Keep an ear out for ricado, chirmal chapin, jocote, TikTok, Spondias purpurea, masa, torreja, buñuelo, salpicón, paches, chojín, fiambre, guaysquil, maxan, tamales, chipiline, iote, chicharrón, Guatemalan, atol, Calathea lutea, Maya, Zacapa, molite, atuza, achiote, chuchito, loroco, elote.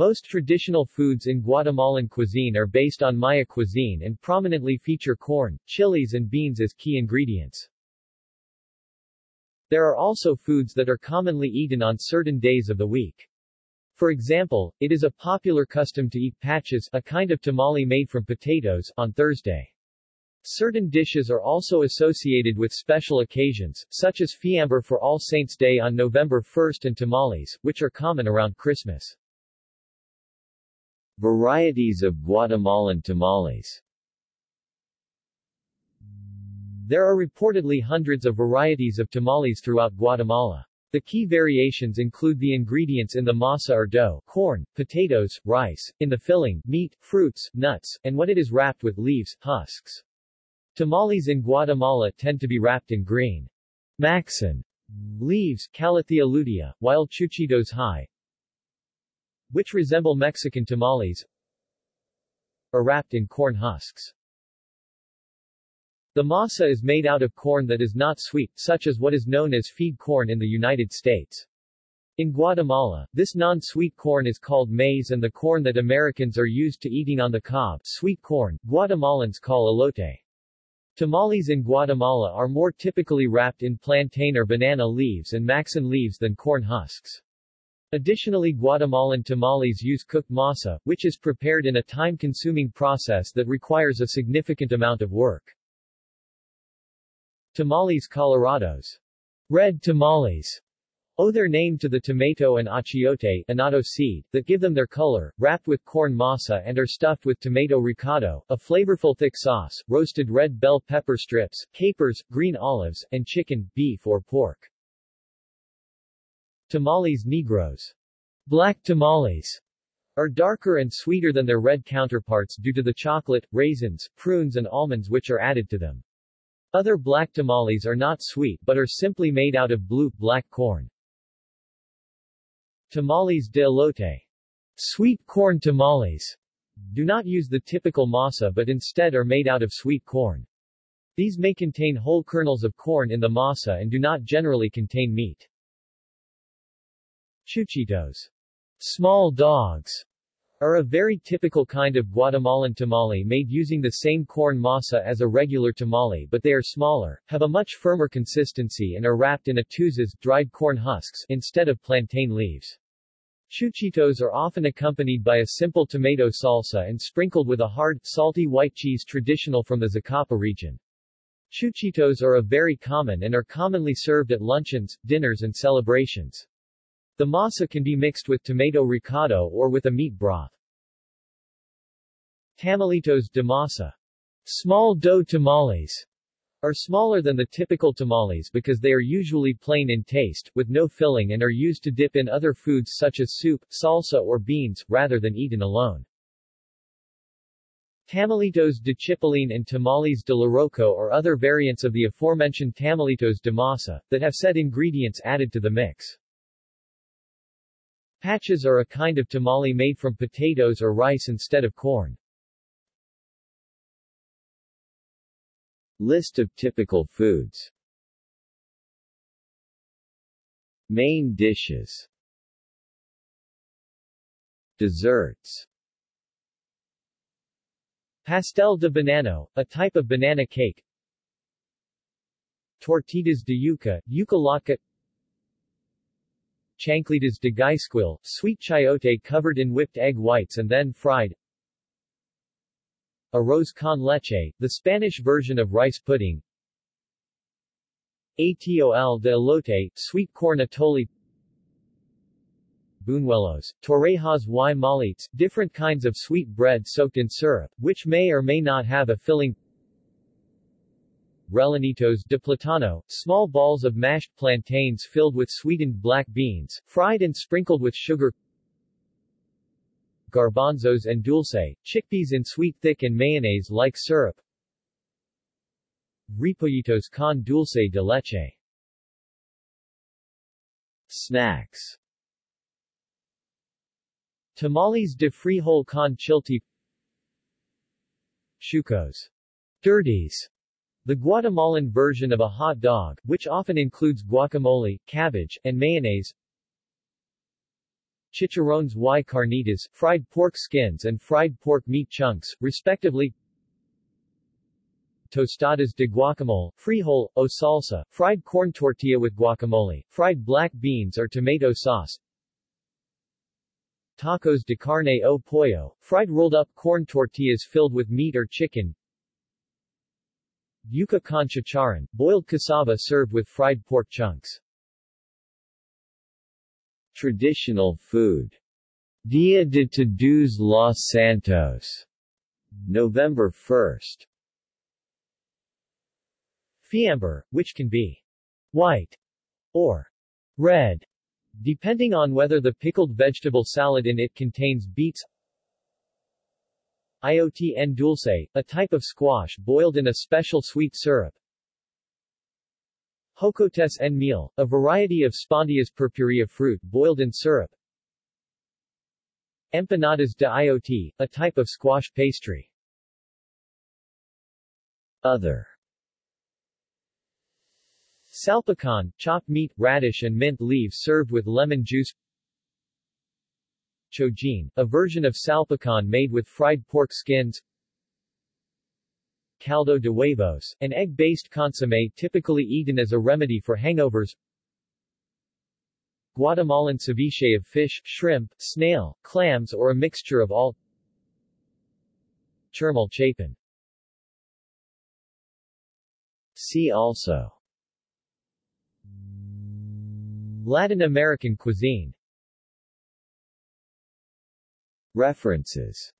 Most traditional foods in Guatemalan cuisine are based on Maya cuisine and prominently feature corn, chilies and beans as key ingredients. There are also foods that are commonly eaten on certain days of the week. For example, it is a popular custom to eat paches, a kind of tamale made from potatoes, on Thursday. Certain dishes are also associated with special occasions, such as fiambre for All Saints' Day on November 1st and tamales, which are common around Christmas. Varieties of Guatemalan tamales. There are reportedly hundreds of varieties of tamales throughout Guatemala. The key variations include the ingredients in the masa or dough, corn, potatoes, rice, in the filling, meat, fruits, nuts, and when it is wrapped with leaves, husks. Tamales in Guatemala tend to be wrapped in green maxan leaves, Calathea lutea, while chuchitos high, which resemble Mexican tamales, are wrapped in corn husks. The masa is made out of corn that is not sweet, such as what is known as feed corn in the United States. In Guatemala, this non-sweet corn is called maize, and the corn that Americans are used to eating on the cob, sweet corn, Guatemalans call elote. Tamales in Guatemala are more typically wrapped in plantain or banana leaves and maxan leaves than corn husks. Additionally, Guatemalan tamales use cooked masa, which is prepared in a time-consuming process that requires a significant amount of work. Tamales colorados. Red tamales owe their name to the tomato and achiote annatto seed that give them their color, wrapped with corn masa and are stuffed with tomato ricado, a flavorful thick sauce, roasted red bell pepper strips, capers, green olives, and chicken, beef or pork. Tamales negros. Black tamales are darker and sweeter than their red counterparts due to the chocolate, raisins, prunes and almonds which are added to them. Other black tamales are not sweet but are simply made out of blue-black corn. Tamales de elote. Sweet corn tamales do not use the typical masa but instead are made out of sweet corn. These may contain whole kernels of corn in the masa and do not generally contain meat. Chuchitos. Small dogs are a very typical kind of Guatemalan tamale made using the same corn masa as a regular tamale, but they are smaller, have a much firmer consistency and are wrapped in atuzas, dried corn husks, instead of plantain leaves. Chuchitos are often accompanied by a simple tomato salsa and sprinkled with a hard, salty white cheese traditional from the Zacapa region. Chuchitos are very common and are commonly served at luncheons, dinners and celebrations. The masa can be mixed with tomato ricado or with a meat broth. Tamalitos de masa. Small dough tamales are smaller than the typical tamales because they are usually plain in taste, with no filling and are used to dip in other foods such as soup, salsa or beans, rather than eaten alone. Tamalitos de chipiline and tamales de loroco are other variants of the aforementioned tamalitos de masa, that have said ingredients added to the mix. Paches are a kind of tamale made from potatoes or rice instead of corn. List of typical foods. Main dishes. Desserts. Pastel de banano, a type of banana cake. Tortillas de yuca, yuca. Chanclitas de guaysquil, sweet chayote covered in whipped egg whites and then fried. Arroz con leche, the Spanish version of rice pudding. Atol de elote, sweet corn atole. Buñuelos, torrejas y molites, different kinds of sweet bread soaked in syrup, which may or may not have a filling. Relanitos de platano, small balls of mashed plantains filled with sweetened black beans, fried and sprinkled with sugar. Garbanzos and dulce, chickpeas in sweet thick and mayonnaise-like syrup. Repollitos con dulce de leche. Snacks. Tamales de frijol con chilti. Chucos. Dirties. The Guatemalan version of a hot dog, which often includes guacamole, cabbage, and mayonnaise. chicharrones y carnitas, fried pork skins and fried pork meat chunks, respectively. Tostadas de guacamole, frijol, o salsa, fried corn tortilla with guacamole, fried black beans or tomato sauce. Tacos de carne o pollo, fried rolled-up corn tortillas filled with meat or chicken. Yuca con chicharrón, boiled cassava served with fried pork chunks. Traditional food. Dia de Todos los Santos. November 1st. Fiambre, which can be white or red, depending on whether the pickled vegetable salad in it contains beets. Iote en dulce, a type of squash boiled in a special sweet syrup. Jocotes en miel, a variety of Spondias purpurea fruit boiled in syrup. Empanadas de iote, a type of squash pastry. Other. Salpicón, chopped meat, radish and mint leaves served with lemon juice. Chojín, a version of salpicón made with fried pork skins. Caldo de huevos, an egg-based consommé typically eaten as a remedy for hangovers. Guatemalan ceviche of fish, shrimp, snail, clams or a mixture of all. Chirmal chapin. See also. Latin American cuisine. References.